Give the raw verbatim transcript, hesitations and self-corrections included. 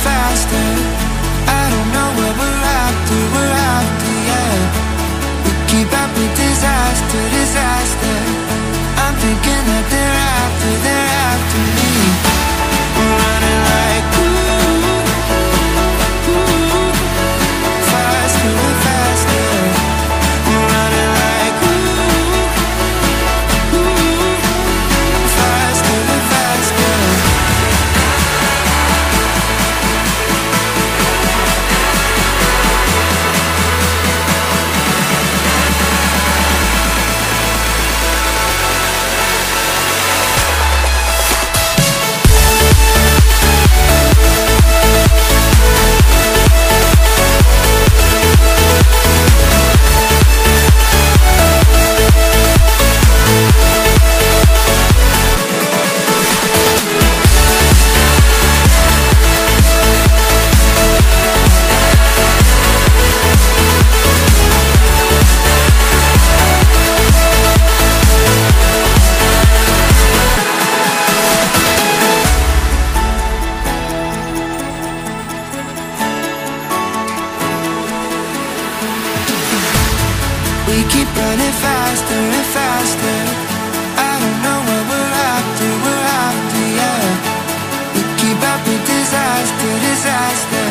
faster. I don't know what we're after, we're after, yeah. We keep up with disaster, disaster. I'm thinking that they're after, they're after me. We're running like ooh, ooh. Faster, we're faster. We're running like ooh, ooh. Faster, we're faster. Disaster, disaster.